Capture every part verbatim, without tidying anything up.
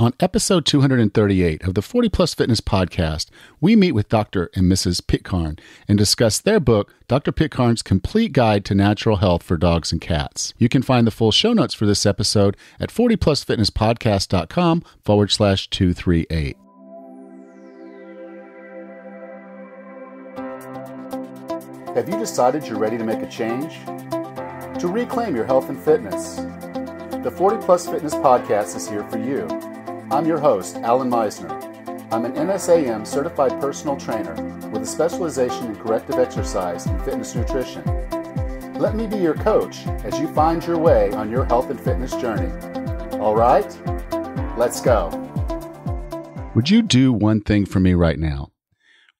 On episode two hundred thirty-eight of the forty plus Fitness Podcast, we meet with Doctor and Missus Pitcairn and discuss their book, Doctor Pitcairn's Complete Guide to Natural Health for Dogs and Cats. You can find the full show notes for this episode at forty plus fitness podcast dot com forward slash two thirty-eight. Have you decided you're ready to make a change? To reclaim your health and fitness? The forty plus Fitness Podcast is here for you. I'm your host, Allan Misner. I'm an N S A M certified personal trainer with a specialization in corrective exercise and fitness nutrition. Let me be your coach as you find your way on your health and fitness journey. All right, let's go. Would you do one thing for me right now?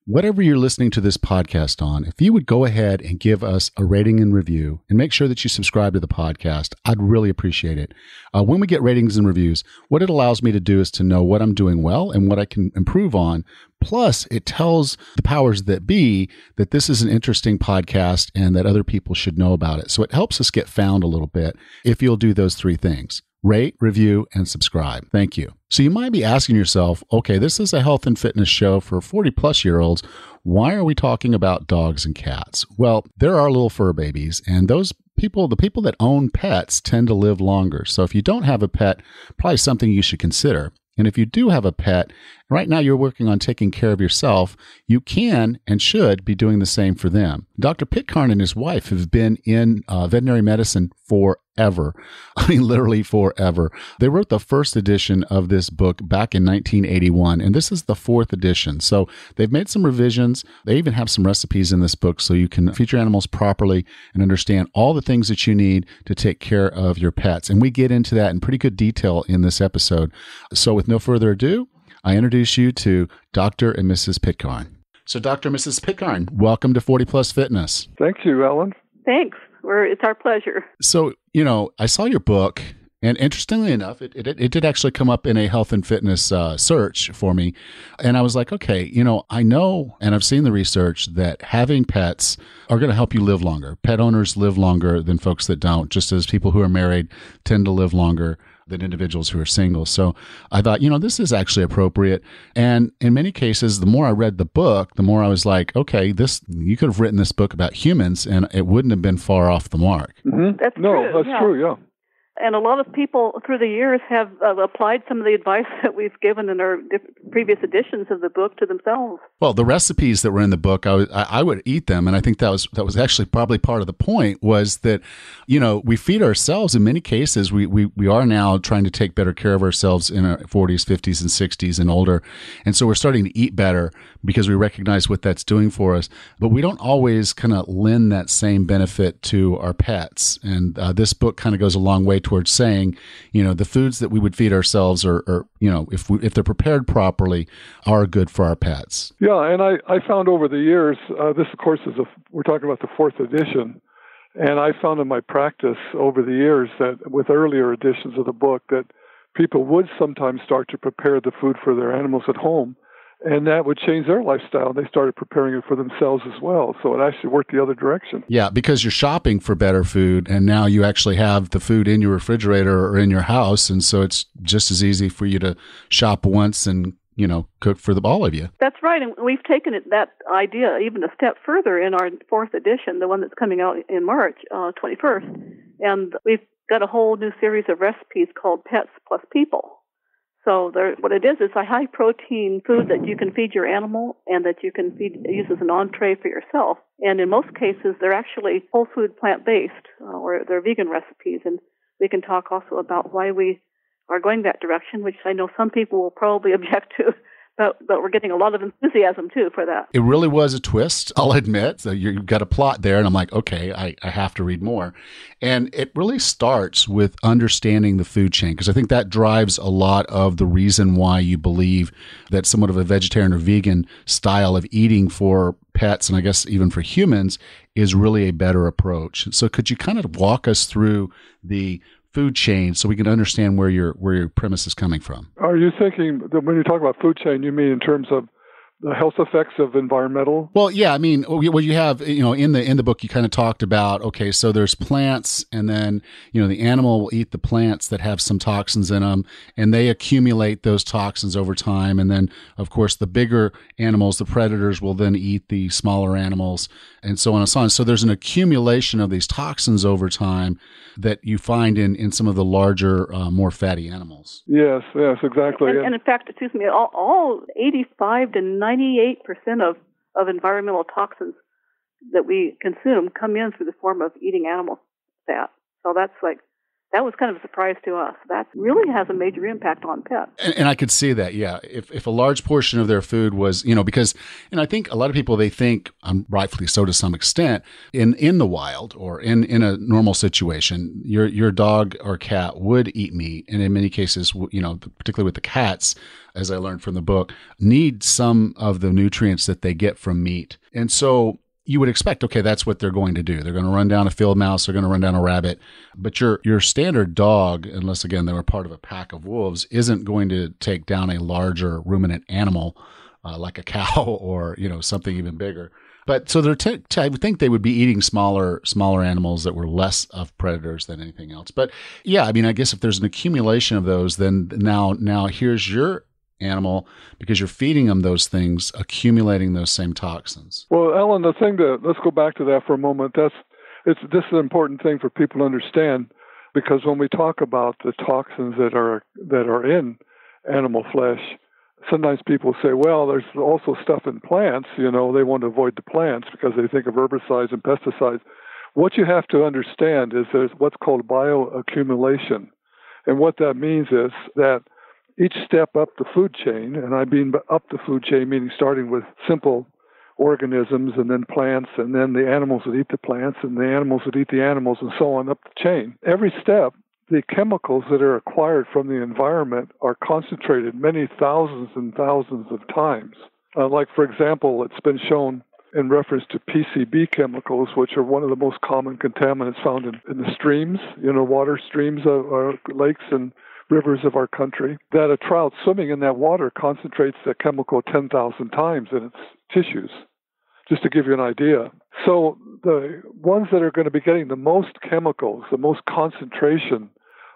Whatever you're listening to this podcast on, if you would go ahead and give us a rating and review and make sure that you subscribe to the podcast, I'd really appreciate it. Uh, when we get ratings and reviews, what it allows me to do is to know what I'm doing well and what I can improve on. Plus, it tells the powers that be that this is an interesting podcast and that other people should know about it. So it helps us get found a little bit if you'll do those three things. Rate, review, and subscribe. Thank you. So you might be asking yourself, okay, this is a health and fitness show for forty plus year olds. Why are we talking about dogs and cats? Well, there are little fur babies, and those people, the people that own pets tend to live longer. So if you don't have a pet, probably something you should consider. And if you do have a pet, right now you're working on taking care of yourself, you can and should be doing the same for them. Doctor Pitcairn and his wife have been in uh, veterinary medicine forever. I mean, literally forever. They wrote the first edition of this book back in nineteen eighty-one, and this is the fourth edition. So they've made some revisions. They even have some recipes in this book so you can feed your animals properly and understand all the things that you need to take care of your pets. And we get into that in pretty good detail in this episode. So with no further ado, I introduce you to Doctor and Missus Pitcairn. So Doctor and Missus Pitcairn, welcome to forty plus Fitness. Thank you, Allan. Thanks. We're, it's our pleasure. So, you know, I saw your book, and interestingly enough, it, it, it did actually come up in a health and fitness uh, search for me. And I was like, okay, you know, I know, and I've seen the research that having pets are going to help you live longer. Pet owners live longer than folks that don't, just as people who are married tend to live longer than individuals who are single. So I thought, you know, this is actually appropriate. And in many cases, the more I read the book, the more I was like, okay, this, you could have written this book about humans and it wouldn't have been far off the mark. Mm-hmm. That's no, true. that's yeah. true, yeah. And a lot of people through the years have uh, applied some of the advice that we've given in our previous editions of the book to themselves. Well, the recipes that were in the book, I, was, I, I would eat them. And I think that was that was actually probably part of the point was that, you know, we feed ourselves in many cases. We we, we are now trying to take better care of ourselves in our forties, fifties, and sixties and older. And so we're starting to eat better because we recognize what that's doing for us. But we don't always kind of lend that same benefit to our pets. And uh, this book kind of goes a long way to towards saying, you know, the foods that we would feed ourselves are, are you know, if we, if they're prepared properly, are good for our pets. Yeah, and I, I found over the years, uh, this, of course, is a, we're talking about the fourth edition, and I found in my practice over the years that with earlier editions of the book that people would sometimes start to prepare the food for their animals at home, and that would change their lifestyle. They started preparing it for themselves as well. So it actually worked the other direction. Yeah, because you're shopping for better food, and now you actually have the food in your refrigerator or in your house. And so it's just as easy for you to shop once and, you know, cook for the all of you. That's right. And we've taken it, that idea even a step further in our fourth edition, the one that's coming out in March uh, twenty-first. And we've got a whole new series of recipes called Pets Plus People. So there, what it is, is a high-protein food that you can feed your animal and that you can feed, use as an entree for yourself. And in most cases, they're actually whole food plant-based, uh, or they're vegan recipes. And we can talk also about why we are going that direction, which I know some people will probably object to. But, but we're getting a lot of enthusiasm, too, for that. It really was a twist, I'll admit. So you've got a plot there, and I'm like, okay, I, I have to read more. And it really starts with understanding the food chain, because I think that drives a lot of the reason why you believe that somewhat of a vegetarian or vegan style of eating for pets, and I guess even for humans, is really a better approach. So could you kind of walk us through the food chain so we can understand where your where your premise is coming from? Are you thinking that when you talk about food chain, you mean in terms of the health effects of environmental? Well, yeah, I mean, what you have, you know, in the in the book, you kind of talked about, okay, so there's plants, and then, you know, the animal will eat the plants that have some toxins in them, and they accumulate those toxins over time. And then, of course, the bigger animals, the predators, will then eat the smaller animals, and so on and so on. So there's an accumulation of these toxins over time that you find in, in some of the larger, uh, more fatty animals. Yes, yes, exactly. And, and in fact, excuse me, all, all eighty-five to ninety-eight percent of, of environmental toxins that we consume come in through the form of eating animal fat. So that's like, that was kind of a surprise to us. That really has a major impact on pets. And, and I could see that, yeah. If if a large portion of their food was, you know, because, and I think a lot of people, they think, um, rightfully so to some extent, in, in the wild or in, in a normal situation, your your dog or cat would eat meat. And in many cases, you know, particularly with the cats, as I learned from the book, need some of the nutrients that they get from meat. And so you would expect, okay, that's what they're going to do. They're going to run down a field mouse. They're going to run down a rabbit. But your your standard dog, unless, again, they were part of a pack of wolves, isn't going to take down a larger ruminant animal uh, like a cow or, you know, something even bigger. But so they're t- t- I would think they would be eating smaller smaller animals that were less of predators than anything else. But, yeah, I mean, I guess if there's an accumulation of those, then now now here's your animal, because you're feeding them those things, accumulating those same toxins. Well, Allan, the thing that, let's go back to that for a moment. That's it's this is an important thing for people to understand, because when we talk about the toxins that are that are in animal flesh, sometimes people say, well, there's also stuff in plants. You know, they want to avoid the plants because they think of herbicides and pesticides. What you have to understand is there's what's called bioaccumulation, and what that means is that each step up the food chain, and I mean up the food chain, meaning starting with simple organisms and then plants and then the animals that eat the plants and the animals that eat the animals and so on up the chain. Every step, the chemicals that are acquired from the environment are concentrated many thousands and thousands of times. Uh, like, for example, it's been shown in reference to P C B chemicals, which are one of the most common contaminants found in, in the streams, you know, water streams, or lakes and rivers of our country, that a trout swimming in that water concentrates that chemical ten thousand times in its tissues, just to give you an idea. So the ones that are going to be getting the most chemicals, the most concentration,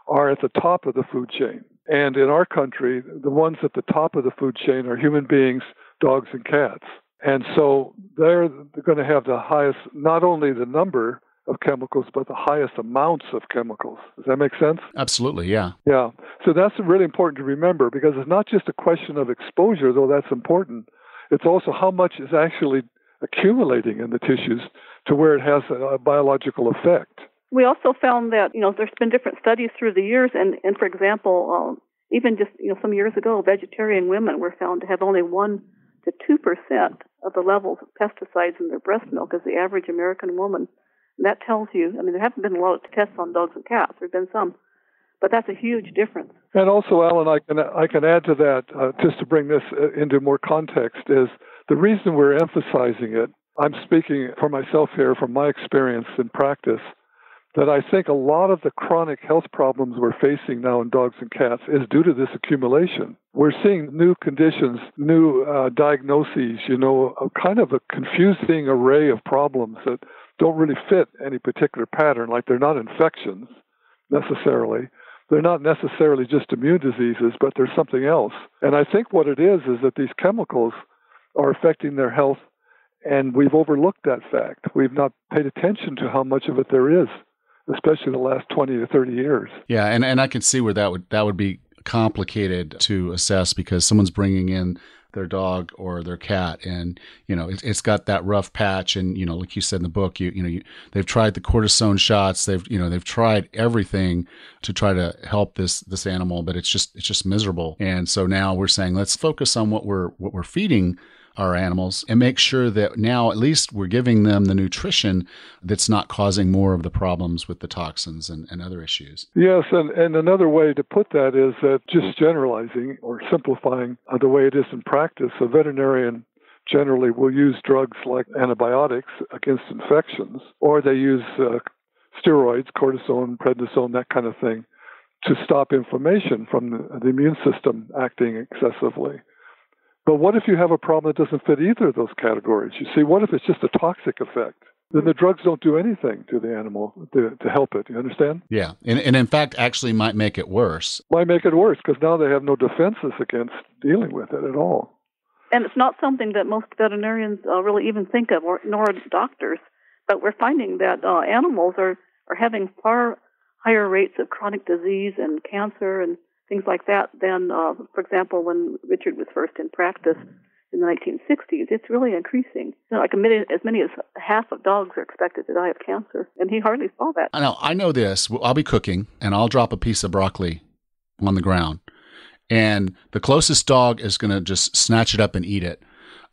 are at the top of the food chain. And in our country, the ones at the top of the food chain are human beings, dogs, and cats. And so they're going to have the highest, not only the number of chemicals, but the highest amounts of chemicals. Does that make sense? Absolutely, yeah. Yeah. So that's really important to remember, because it's not just a question of exposure, though that's important. It's also how much is actually accumulating in the tissues to where it has a, a biological effect. We also found that, you know, there's been different studies through the years, and, and for example, um, even just, you know, some years ago, vegetarian women were found to have only one to two percent of the levels of pesticides in their breast milk as the average American woman. And that tells you, I mean, there haven't been a lot of tests on dogs and cats. There have been some, but that's a huge difference. And also, Allan, I can, I can add to that, uh, just to bring this into more context, is the reason we're emphasizing it, I'm speaking for myself here, from my experience and practice, that I think a lot of the chronic health problems we're facing now in dogs and cats is due to this accumulation. We're seeing new conditions, new uh, diagnoses, you know, a kind of a confusing array of problems that don't really fit any particular pattern. Like, they're not infections necessarily. They're not necessarily just immune diseases, but there's something else. And I think what it is is that these chemicals are affecting their health, and we've overlooked that fact. We've not paid attention to how much of it there is, especially the last twenty to thirty years. Yeah, and, and I can see where that would that would be complicated to assess, because someone's bringing in their dog or their cat, and, you know, it's, it's got that rough patch. And, you know, like you said in the book, you, you know, you, they've tried the cortisone shots. They've, you know, they've tried everything to try to help this, this animal, but it's just, it's just miserable. And so now we're saying, let's focus on what we're, what we're feeding our animals and make sure that now at least we're giving them the nutrition that's not causing more of the problems with the toxins and, and other issues. Yes, and, and another way to put that is that, just generalizing or simplifying the way it is in practice, a veterinarian generally will use drugs like antibiotics against infections, or they use uh, steroids, cortisone, prednisone, that kind of thing, to stop inflammation from the, the immune system acting excessively. But what if you have a problem that doesn't fit either of those categories? You see, what if it's just a toxic effect? Then the drugs don't do anything to the animal to, to help it. You understand? Yeah. And, and in fact, actually might make it worse. Might make it worse because now they have no defenses against dealing with it at all. And it's not something that most veterinarians uh, really even think of, or, nor doctors. But we're finding that uh, animals are, are having far higher rates of chronic disease and cancer and things like that than, uh, for example, when Richard was first in practice in the nineteen sixties. It's really increasing. You know, like a minute, as many as half of dogs are expected to die of cancer, and he hardly saw that. I know, I know this. I'll be cooking, and I'll drop a piece of broccoli on the ground, and the closest dog is going to just snatch it up and eat it,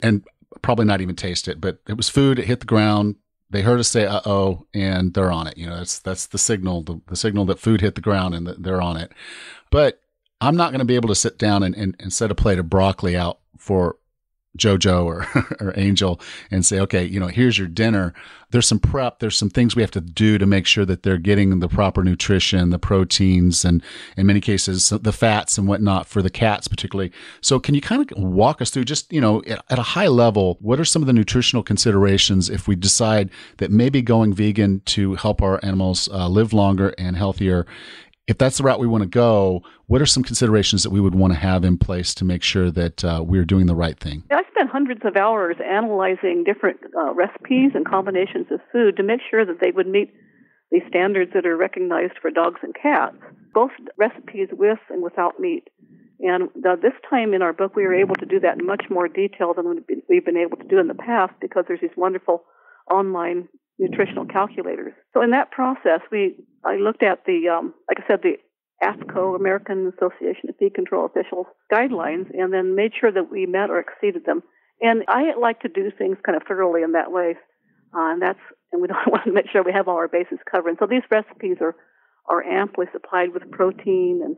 and probably not even taste it. But it was food. It hit the ground. They heard us say "uh oh," and they're on it. You know, that's that's the signal, the, the signal that food hit the ground and that they're on it. But I'm not going to be able to sit down and, and, and set a plate of broccoli out for JoJo or, or Angel and say, okay, you know, here's your dinner. There's some prep. There's some things we have to do to make sure that they're getting the proper nutrition, the proteins, and in many cases, the fats and whatnot for the cats particularly. So can you kind of walk us through just, you know, at, at a high level, what are some of the nutritional considerations if we decide that maybe going vegan to help our animals uh, live longer and healthier? If that's the route we want to go, what are some considerations that we would want to have in place to make sure that uh, we're doing the right thing? I spent hundreds of hours analyzing different uh, recipes and combinations of food to make sure that they would meet the standards that are recognized for dogs and cats, both recipes with and without meat. And uh, this time in our book, we were able to do that in much more detail than we've been able to do in the past because there's these wonderful online nutritional calculators. So in that process, we I looked at the, um, like I said, the AFCO, American Association of Feed Control Officials, guidelines, and then made sure that we met or exceeded them. And I like to do things kind of thoroughly in that way, uh, and that's and we don't want to make sure we have all our bases covered. And so these recipes are, are amply supplied with protein and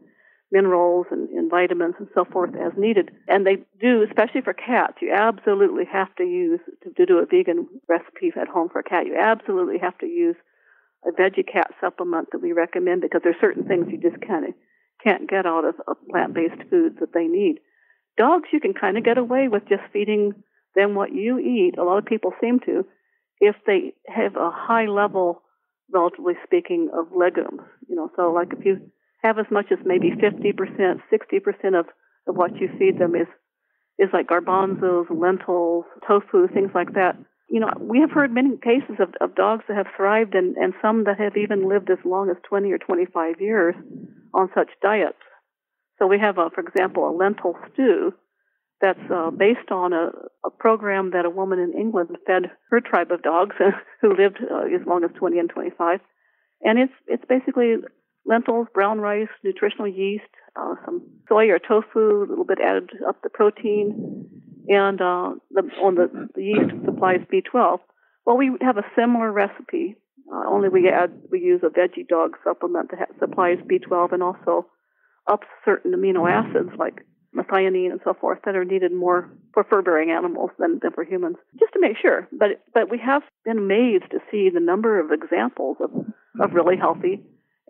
minerals and, and vitamins and so forth as needed. And they do, especially for cats, you absolutely have to use, to do a vegan recipe at home for a cat, you absolutely have to use a veggie cat supplement that we recommend because there's certain things you just kind of can't get out of, of plant-based foods that they need. Dogs, you can kind of get away with just feeding them what you eat. A lot of people seem to, if they have a high level, relatively speaking, of legumes. You know, so like if you have as much as maybe fifty percent, sixty percent of, of what you feed them is is like garbanzos, lentils, tofu, things like that. You know, we have heard many cases of, of dogs that have thrived and, and some that have even lived as long as twenty or twenty-five years on such diets. So we have, a, for example, a lentil stew that's uh, based on a, a program that a woman in England fed her tribe of dogs who lived uh, as long as twenty and twenty-five. And it's it's basically lentils, brown rice, nutritional yeast, uh, some soy or tofu, a little bit added up the protein, and uh, the, on the, the yeast supplies B twelve. Well, we have a similar recipe, uh, only we add we use a veggie dog supplement that supplies B twelve and also ups certain amino acids like methionine and so forth that are needed more for fur-bearing animals than, than for humans, just to make sure. But but we have been amazed to see the number of examples of, of really healthy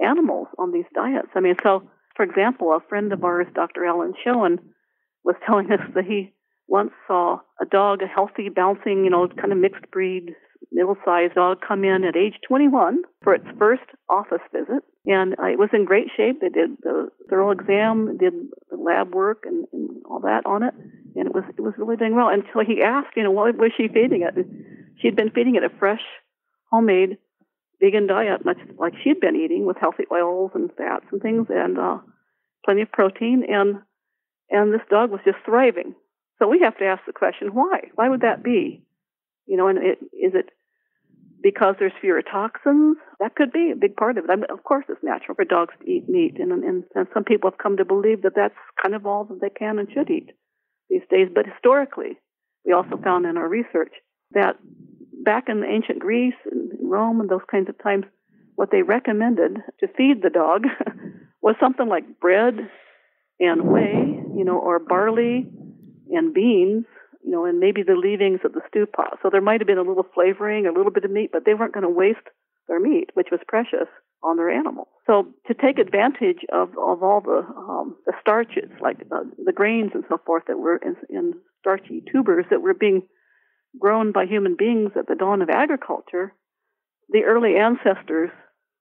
animals on these diets. I mean, so, for example, a friend of ours, Doctor Allan Schoen, was telling us that he once saw a dog, a healthy, bouncing, you know, kind of mixed breed, middle-sized dog come in at age twenty-one for its first office visit. And uh, it was in great shape. They did the thorough exam, did the lab work and, and all that on it. And it was it was really doing well. And so he asked, you know, what was she feeding it? She'd been feeding it a fresh, homemade vegan diet, much like she'd been eating, with healthy oils and fats and things, and uh, plenty of protein, and and this dog was just thriving. So we have to ask the question, why? Why would that be? You know, and it, is it because there's fewer toxins? That could be a big part of it. I mean, of course, it's natural for dogs to eat meat, and, and and some people have come to believe that that's kind of all that they can and should eat these days. But historically, we also found in our research that back in ancient Greece and Rome and those kinds of times, what they recommended to feed the dog was something like bread and whey, you know, or barley and beans, you know, and maybe the leavings of the stew pot. So there might have been a little flavoring, a little bit of meat, but they weren't going to waste their meat, which was precious, on their animal. So to take advantage of, of all the, um, the starches, like uh, the grains and so forth that were in, in starchy tubers that were being grown by human beings at the dawn of agriculture, the early ancestors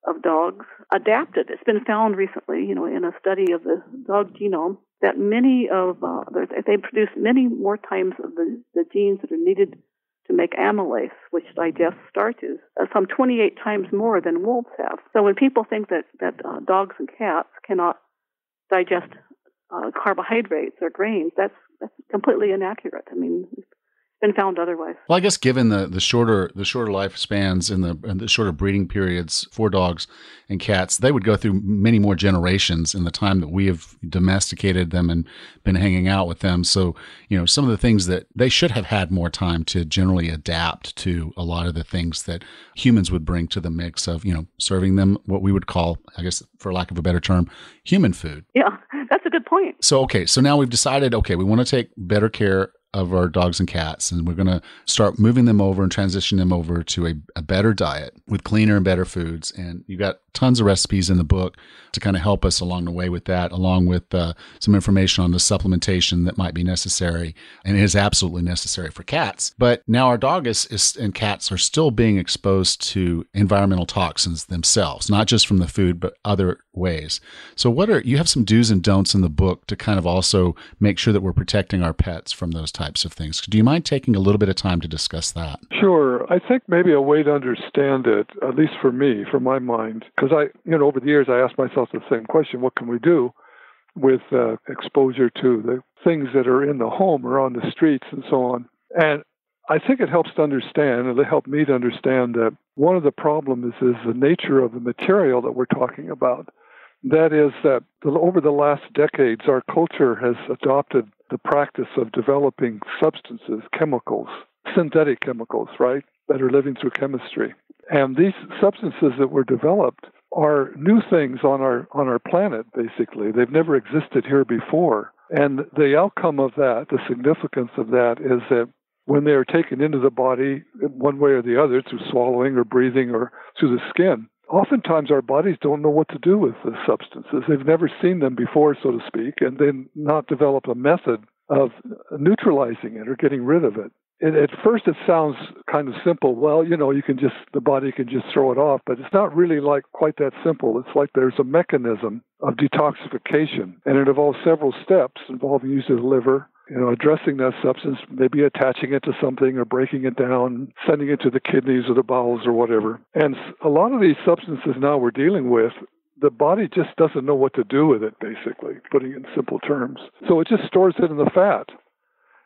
of dogs adapted. It's been found recently, you know, in a study of the dog genome, that many of uh, they produce many more times of the, the genes that are needed to make amylase, which digests starches, uh, some twenty-eight times more than wolves have. So when people think that that uh, dogs and cats cannot digest uh, carbohydrates or grains, that's that's completely inaccurate. I mean, it's been found otherwise. Well, I guess given the, the shorter the shorter lifespans and the, and the shorter breeding periods for dogs and cats, they would go through many more generations in the time that we have domesticated them and been hanging out with them. So, you know, some of the things that they should have had more time to generally adapt to a lot of the things that humans would bring to the mix of, you know, serving them what we would call, I guess, for lack of a better term, human food. Yeah, that's a good point. So, okay, so now we've decided, okay, we want to take better care of our dogs and cats, and we're going to start moving them over and transition them over to a, a better diet with cleaner and better foods. And you got tons of recipes in the book to kind of help us along the way with that, along with uh, some information on the supplementation that might be necessary and is absolutely necessary for cats. But now our dog is, is and cats are still being exposed to environmental toxins themselves, not just from the food, but other ways. So what are, you have some do's and don'ts in the book to kind of also make sure that we're protecting our pets from those types of things. Do you mind taking a little bit of time to discuss that? Sure. I think maybe a way to understand it, at least for me, for my mind, because I, you know, over the years, I asked myself the same question, what can we do with uh, exposure to the things that are in the home or on the streets and so on? And I think it helps to understand, and it helped me to understand that one of the problems is, is the nature of the material that we're talking about. That is that over the last decades, our culture has adopted the practice of developing substances, chemicals, synthetic chemicals, right, that are living through chemistry. And these substances that were developed are new things on our on our planet, basically. They've never existed here before. And the outcome of that, the significance of that, is that when they are taken into the body one way or the other, through swallowing or breathing or through the skin, oftentimes our bodies don't know what to do with the substances. They've never seen them before, so to speak, and they've not developed a method of neutralizing it or getting rid of it. And at first it sounds kind of simple. Well, you know, you can just, the body can just throw it off, but it's not really like quite that simple. It's like there's a mechanism of detoxification, and it involves several steps involving use of the liver, you know, addressing that substance, maybe attaching it to something or breaking it down, sending it to the kidneys or the bowels or whatever. And a lot of these substances now we're dealing with, the body just doesn't know what to do with it, basically, putting it in simple terms. So it just stores it in the fat.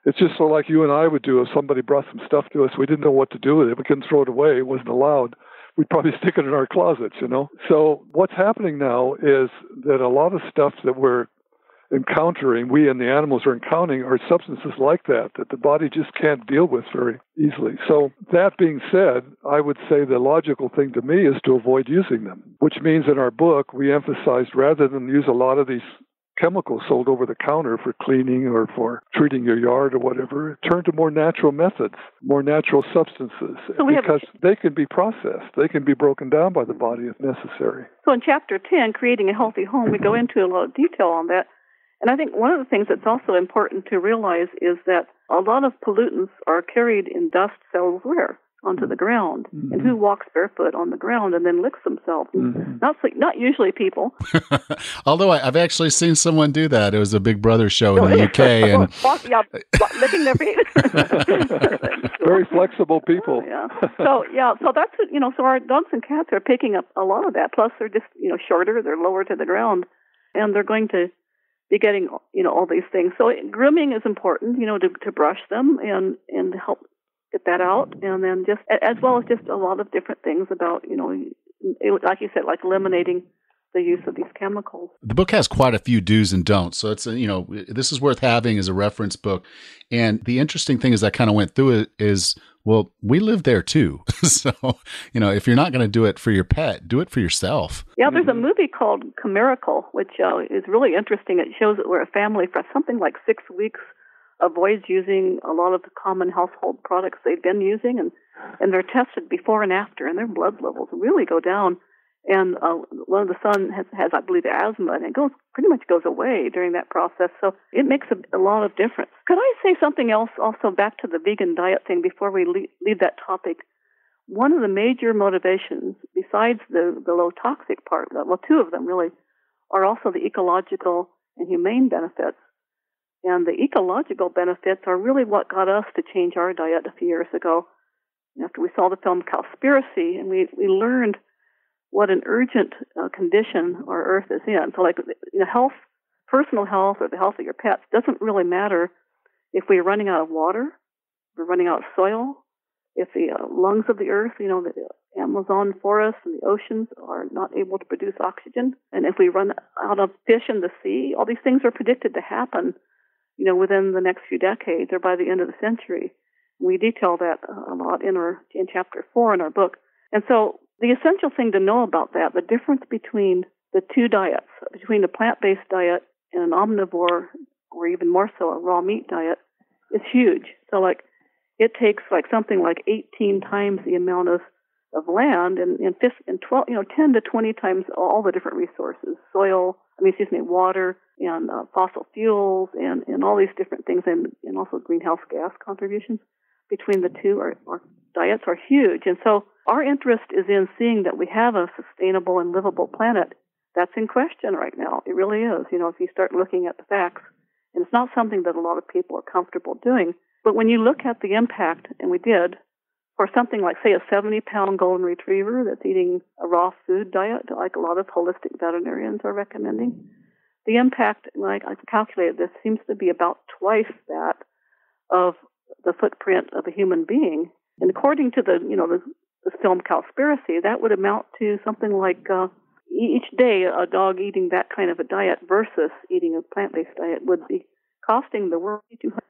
It's just so like you and I would do if somebody brought some stuff to us. We didn't know what to do with it. We couldn't throw it away. It wasn't allowed. We'd probably stick it in our closets, you know. So what's happening now is that a lot of stuff that we're encountering, we and the animals are encountering, are substances like that, that the body just can't deal with very easily. So that being said, I would say the logical thing to me is to avoid using them, which means in our book, we emphasized rather than use a lot of these chemicals sold over the counter for cleaning or for treating your yard or whatever, turn to more natural methods, more natural substances, so because have... they can be processed. They can be broken down by the body if necessary. So in Chapter ten, Creating a Healthy Home, we go into a lot of detail on that. And I think one of the things that's also important to realize is that a lot of pollutants are carried in dust elsewhere onto the ground. Mm-hmm. And who walks barefoot on the ground and then licks themselves? Mm-hmm. Not not usually people. Although I, I've actually seen someone do that. It was a Big Brother show in the U K. And walk, yeah, licking their feet. Very flexible people. Oh, yeah. So yeah, so that's you know, so our dogs and cats are picking up a lot of that. Plus, they're just you know shorter, they're lower to the ground, and they're going to be getting, you know, all these things. So grooming is important, you know, to, to brush them and, and help get that out. And then just, as well as just a lot of different things about, you know, it, like you said, like eliminating the use of these chemicals. The book has quite a few do's and don'ts. So it's, a, you know, this is worth having as a reference book. And the interesting thing is I kind of went through it is, well, we live there too. So, you know, if you're not going to do it for your pet, do it for yourself. Yeah, there's a movie called Chimerical, which uh, is really interesting. It shows that where a family for something like six weeks avoids using a lot of the common household products they've been using. And, and they're tested before and after, and their blood levels really go down. and uh, one of the son has, has, I believe, asthma, and it goes pretty much goes away during that process. So it makes a, a lot of difference. Could I say something else also back to the vegan diet thing before we leave, leave that topic? One of the major motivations, besides the, the low toxic part, well, two of them really, are also the ecological and humane benefits. And the ecological benefits are really what got us to change our diet a few years ago. After we saw the film Cowspiracy, and we, we learned what an urgent uh, condition our Earth is in. So like you know, health, personal health or the health of your pets doesn't really matter if we're running out of water, if we're running out of soil, if the uh, lungs of the Earth, you know, the Amazon forests and the oceans are not able to produce oxygen. And if we run out of fish in the sea, all these things are predicted to happen, you know, within the next few decades or by the end of the century. We detail that a lot in our in chapter four in our book. And so the essential thing to know about that, the difference between the two diets, between a plant-based diet and an omnivore, or even more so a raw meat diet, is huge. So like it takes like something like eighteen times the amount of, of land and, and, and twelve, you know, ten to twenty times all the different resources, soil, I mean, excuse me, water and uh, fossil fuels and, and all these different things and, and also greenhouse gas contributions. Between the two, our, our diets are huge. And so our interest is in seeing that we have a sustainable and livable planet. That's in question right now. It really is, you know, if you start looking at the facts. And it's not something that a lot of people are comfortable doing. But when you look at the impact, and we did, for something like, say, a seventy-pound golden retriever that's eating a raw food diet, like a lot of holistic veterinarians are recommending, the impact, like I calculated this, seems to be about twice that of the footprint of a human being. And according to the, you know, the, the film Cowspiracy, that would amount to something like uh, each day a dog eating that kind of a diet versus eating a plant-based diet would be costing the world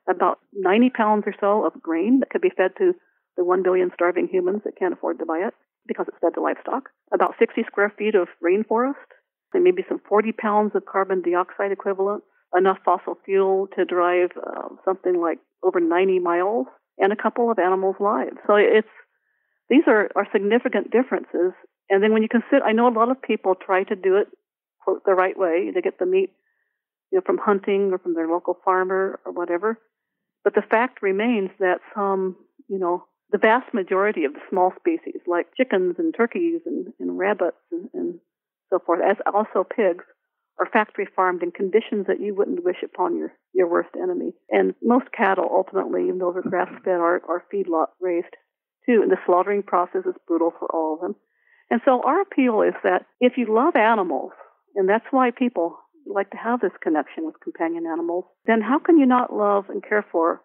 about ninety pounds or so of grain that could be fed to the one billion starving humans that can't afford to buy it because it's fed to livestock, about sixty square feet of rainforest, and maybe some forty pounds of carbon dioxide equivalent, enough fossil fuel to drive uh, something like over ninety miles, and a couple of animals' lives. So it's these are, are significant differences. And then when you consider, I know a lot of people try to do it, quote, the right way. They get the meat, you know, from hunting or from their local farmer or whatever. But the fact remains that some, you know, the vast majority of the small species, like chickens and turkeys and, and rabbits and, and so forth, as also pigs, are factory farmed in conditions that you wouldn't wish upon your, your worst enemy. And most cattle, ultimately, even those are grass-fed, are, are feedlot raised, too. And the slaughtering process is brutal for all of them. And so our appeal is that if you love animals, and that's why people like to have this connection with companion animals, then how can you not love and care for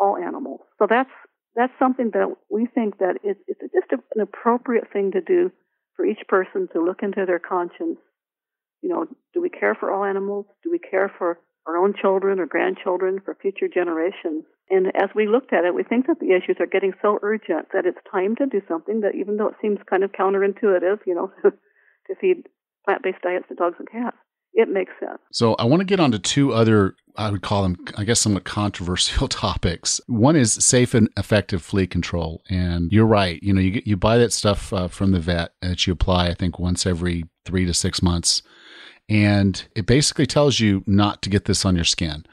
all animals? So that's that's something that we think that it's, it's just an appropriate thing to do for each person to look into their conscience. You know, do we care for all animals? Do we care for our own children or grandchildren, for future generations? And as we looked at it, we think that the issues are getting so urgent that it's time to do something that, even though it seems kind of counterintuitive, you know, to feed plant-based diets to dogs and cats, it makes sense. So I want to get on to two other, I would call them, I guess, somewhat controversial topics. One is safe and effective flea control. And you're right. You know, you, you buy that stuff uh, from the vet that you apply, I think, once every three to six months. And it basically tells you not to get this on your skin,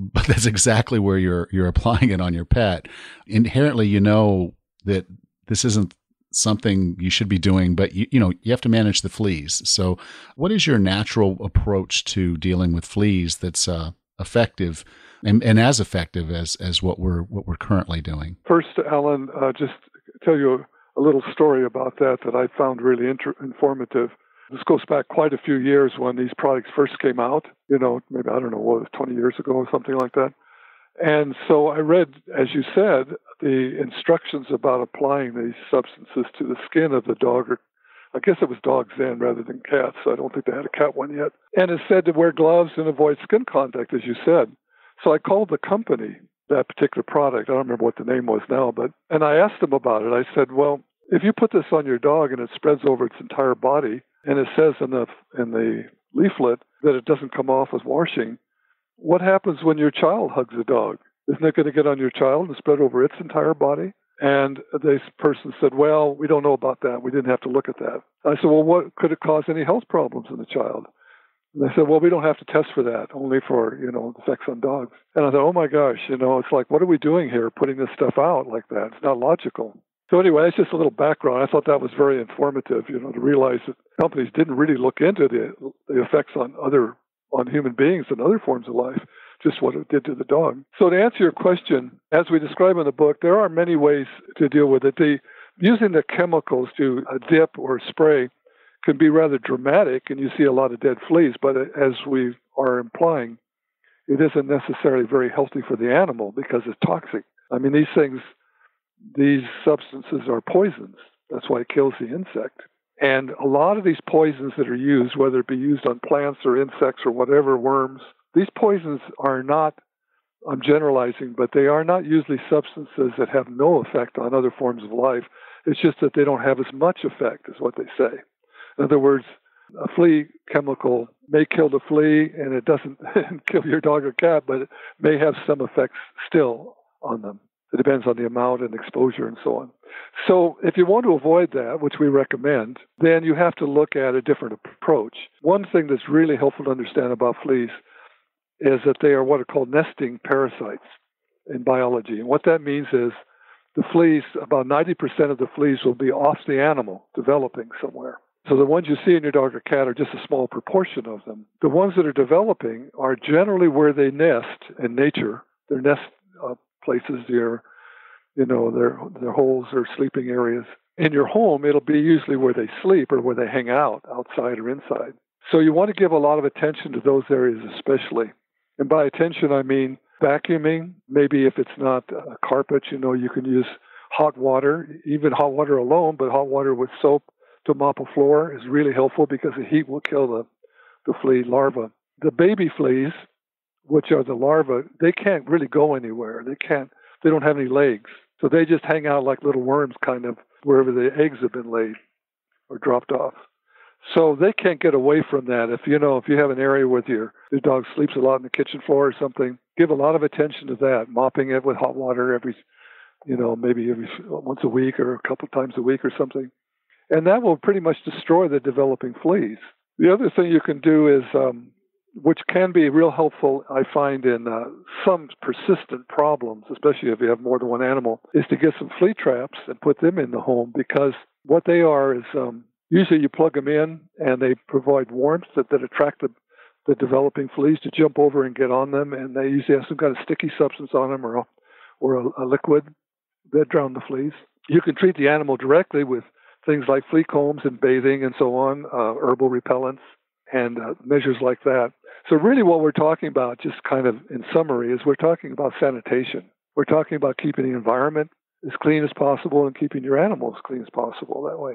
but that's exactly where you're you're applying it on your pet. Inherently, you know that this isn't something you should be doing, but you you know you have to manage the fleas. So, what is your natural approach to dealing with fleas that's uh, effective and, and as effective as as what we're what we're currently doing? First, Allan, uh, just tell you a, a little story about that that I found really inter- informative. This goes back quite a few years when these products first came out, you know, maybe, I don't know, what was twenty years ago or something like that. And so I read, as you said, the instructions about applying these substances to the skin of the dog, or I guess it was dogs then rather than cats. So I don't think they had a cat one yet. And it said to wear gloves and avoid skin contact, as you said. So I called the company, that particular product. I don't remember what the name was now, but, and I asked them about it. I said, well, if you put this on your dog and it spreads over its entire body, and it says in the in the leaflet that it doesn't come off with washing, what happens when your child hugs a dog? Isn't it going to get on your child and spread over its entire body? And this person said, well, we don't know about that. We didn't have to look at that. I said, well, what could it cause any health problems in the child? And they said, well, we don't have to test for that, only for, you know, sex on dogs. And I thought, oh, my gosh, you know, it's like, what are we doing here, putting this stuff out like that? It's not logical. So anyway, that's just a little background. I thought that was very informative, you know, to realize that companies didn't really look into the, the effects on other on human beings and other forms of life, just what it did to the dog. So to answer your question, as we describe in the book, there are many ways to deal with it. The, using the chemicals to dip or spray can be rather dramatic, and you see a lot of dead fleas, but as we are implying, it isn't necessarily very healthy for the animal because it's toxic. I mean, these things, these substances are poisons. That's why it kills the insect. And a lot of these poisons that are used, whether it be used on plants or insects or whatever, worms, these poisons are not, I'm generalizing, but they are not usually substances that have no effect on other forms of life. It's just that they don't have as much effect, is what they say. In other words, a flea chemical may kill the flea, and it doesn't kill your dog or cat, but it may have some effects still on them. It depends on the amount and exposure and so on. So if you want to avoid that, which we recommend, then you have to look at a different approach. One thing that's really helpful to understand about fleas is that they are what are called nesting parasites in biology. And what that means is the fleas, about ninety percent of the fleas will be off the animal, developing somewhere. So the ones you see in your dog or cat are just a small proportion of them. The ones that are developing are generally where they nest in nature. Their nest uh, places, their, you know, their their holes or sleeping areas. In your home, it'll be usually where they sleep or where they hang out, outside or inside. So you want to give a lot of attention to those areas especially. And by attention, I mean vacuuming. Maybe if it's not a carpet, you know, you can use hot water, even hot water alone, but hot water with soap to mop a floor is really helpful because the heat will kill the, the flea larva. The baby fleas, which are the larvae, they can't really go anywhere. They can't, they don't have any legs. So they just hang out like little worms, kind of, wherever the eggs have been laid or dropped off. So they can't get away from that. If you know, if you have an area with your, your dog sleeps a lot on the kitchen floor or something, give a lot of attention to that, mopping it with hot water every, you know, maybe every once a week or a couple times a week or something. And that will pretty much destroy the developing fleas. The other thing you can do is, um, which can be real helpful, I find, in uh, some persistent problems, especially if you have more than one animal, is to get some flea traps and put them in the home, because what they are is um, usually you plug them in and they provide warmth that, that attract the, the developing fleas to jump over and get on them, and they usually have some kind of sticky substance on them or a, or a, a liquid that drown the fleas. You can treat the animal directly with things like flea combs and bathing and so on, uh, herbal repellents and uh, measures like that. So really what we're talking about, just kind of in summary, is we're talking about sanitation. We're talking about keeping the environment as clean as possible and keeping your animals as clean as possible that way.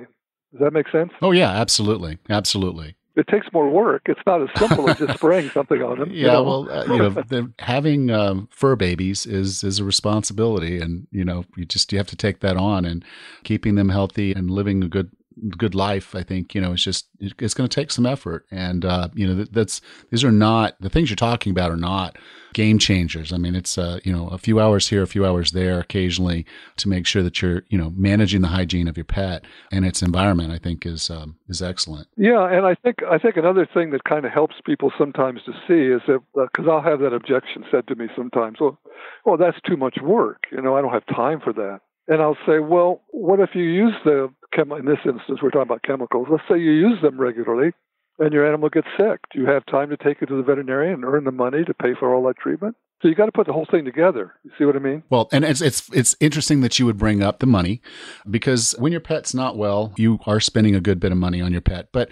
Does that make sense? Oh, yeah, absolutely. Absolutely. It takes more work. It's not as simple as just spraying something on them. Yeah, you know? Well, uh, you know, the, having um, fur babies is is a responsibility, and you know, you just you have to take that on, and keeping them healthy and living a good good life. I think you know, it's just it, it's going to take some effort, and uh, you know, that, that's these are not the things you're talking about are not game changers. I mean, it's uh, you know, a few hours here, a few hours there, occasionally, to make sure that you're you know managing the hygiene of your pet and its environment. I think is um, is excellent. Yeah, and I think I think another thing that kind of helps people sometimes to see is that because uh, I'll have that objection said to me sometimes. Well, well, that's too much work. You know, I don't have time for that. And I'll say, well, what if you use the chemical? In this instance, we're talking about chemicals. Let's say you use them regularly and your animal gets sick. Do you have time to take it to the veterinarian and earn the money to pay for all that treatment? So you got to put the whole thing together. You see what I mean? Well, and it's it's it's interesting that you would bring up the money, because when your pet's not well, you are spending a good bit of money on your pet. But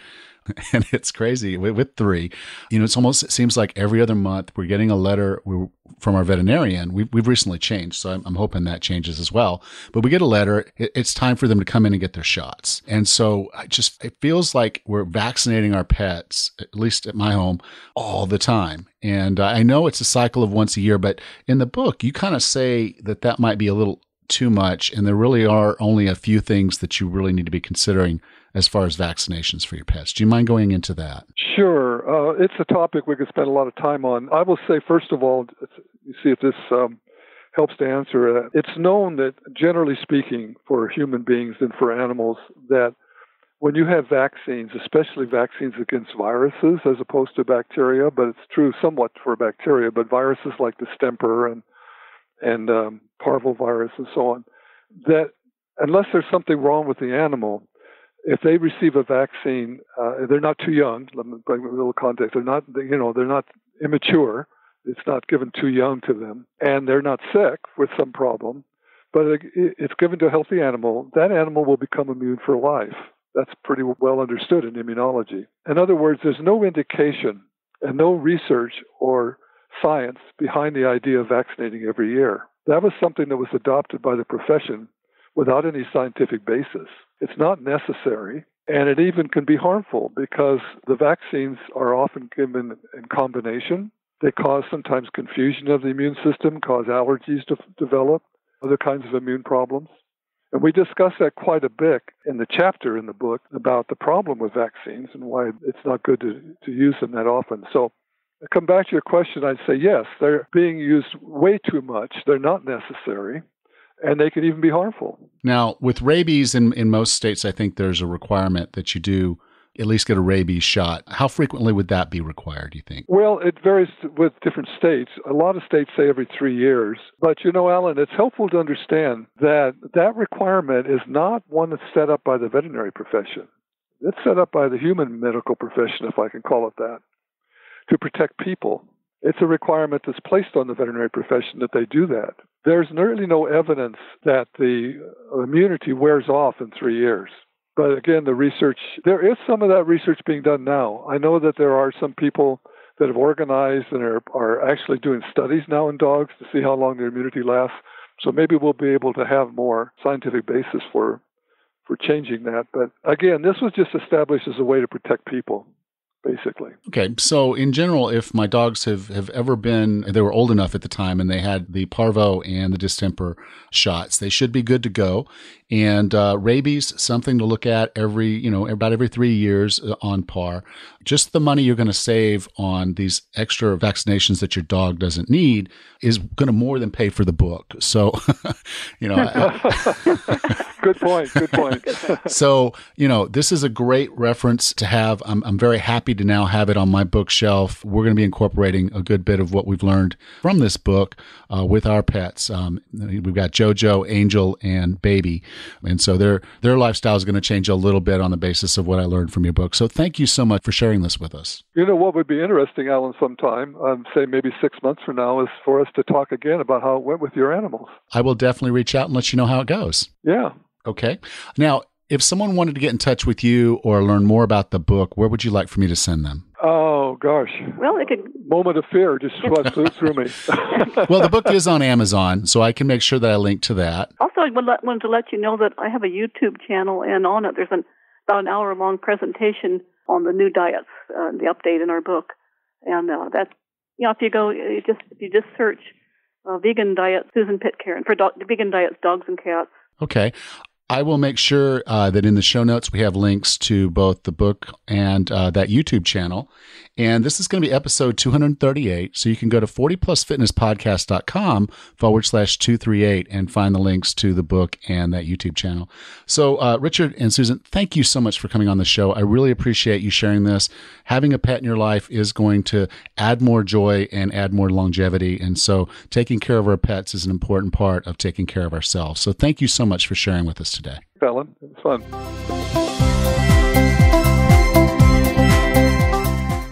and it's crazy with, with three, you know, it's almost, it seems like every other month we're getting a letter from our veterinarian. We've, we've recently changed. So I'm, I'm hoping that changes as well, but we get a letter. It, it's time for them to come in and get their shots. And so I just, it feels like we're vaccinating our pets, at least at my home, all the time. And I know it's a cycle of once a year, but in the book, you kind of say that that might be a little too much. And there really are only a few things that you really need to be considering as far as vaccinations for your pets. Do you mind going into that? Sure. Uh, it's a topic we could spend a lot of time on. I will say, first of all, you see if this um, helps to answer that. It's known that, generally speaking, for human beings and for animals, that when you have vaccines, especially vaccines against viruses as opposed to bacteria, but it's true somewhat for bacteria, but viruses like the distemper and, and um, parvovirus and so on, that unless there's something wrong with the animal, if they receive a vaccine, uh, they're not too young. Let me bring a little context. They're not, you know, they're not immature. It's not given too young to them, and they're not sick with some problem. But it's given to a healthy animal. That animal will become immune for life. That's pretty well understood in immunology. In other words, there's no indication and no research or science behind the idea of vaccinating every year. That was something that was adopted by the profession without any scientific basis. It's not necessary, and it even can be harmful because the vaccines are often given in combination. They cause sometimes confusion of the immune system, cause allergies to develop, other kinds of immune problems. And we discuss that quite a bit in the chapter in the book about the problem with vaccines and why it's not good to, to use them that often. So to come back to your question, I'd say yes, they're being used way too much. They're not necessary. And they could even be harmful. Now, with rabies in, in most states, I think there's a requirement that you do at least get a rabies shot. How frequently would that be required, do you think? Well, it varies with different states. A lot of states say every three years. But, you know, Allan, it's helpful to understand that that requirement is not one that's set up by the veterinary profession. It's set up by the human medical profession, if I can call it that, to protect people. It's a requirement that's placed on the veterinary profession that they do that. There's nearly no evidence that the immunity wears off in three years. But again, the research, there is some of that research being done now. I know that there are some people that have organized and are, are actually doing studies now in dogs to see how long their immunity lasts. So maybe we'll be able to have more scientific basis for, for changing that. But again, this was just established as a way to protect people, basically. Okay. So in general, if my dogs have, have ever been, they were old enough at the time and they had the parvo and the distemper shots, they should be good to go. And uh, rabies, something to look at every, you know, about every three years on par. Just the money you're going to save on these extra vaccinations that your dog doesn't need is going to more than pay for the book. So, you know. I, I, Good point. Good point. So, you know, this is a great reference to have. I'm, I'm very happy to now have it on my bookshelf. We're going to be incorporating a good bit of what we've learned from this book uh, with our pets. Um, we've got Jojo, Angel, and Baby. And so their their lifestyle is going to change a little bit on the basis of what I learned from your book. So thank you so much for sharing this with us. You know, what would be interesting, Allan, sometime, um, say maybe six months from now, is for us to talk again about how it went with your animals. I will definitely reach out and let you know how it goes. Yeah. Okay. Now, if someone wanted to get in touch with you or learn more about the book, where would you like for me to send them? Oh, gosh. Well, it could... Moment of fear just swept through me. Well, the book is on Amazon, so I can make sure that I link to that. Also, I wanted to let you know that I have a YouTube channel, and on it, there's an, about an hour-long presentation on the new diets, uh, the update in our book. And uh, that's, you know, if you go, you just, if you just search uh, vegan diet, Susan Pitcairn, for do- vegan diets, dogs and cats. Okay. I will make sure uh, that in the show notes, we have links to both the book and uh, that YouTube channel. And this is going to be episode two thirty-eight. So you can go to forty plus fitness podcast dot com forward slash two thirty-eight and find the links to the book and that YouTube channel. So uh, Richard and Susan, thank you so much for coming on the show. I really appreciate you sharing this. Having a pet in your life is going to add more joy and add more longevity. And so taking care of our pets is an important part of taking care of ourselves. So thank you so much for sharing with us today. Today. Allan, it was fun.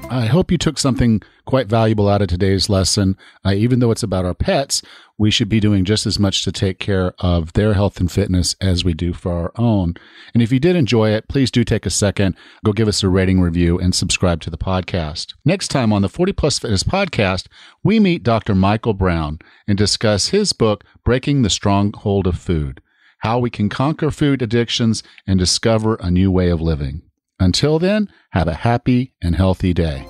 I hope you took something quite valuable out of today's lesson. Uh, even though it's about our pets, we should be doing just as much to take care of their health and fitness as we do for our own. And if you did enjoy it, please do take a second, go give us a rating, review, and subscribe to the podcast. Next time on the forty plus fitness podcast, we meet Doctor Michael Brown and discuss his book, Breaking the Stronghold of Food: How We Can Conquer Food Addictions and Discover a New Way of Living. Until then, have a happy and healthy day.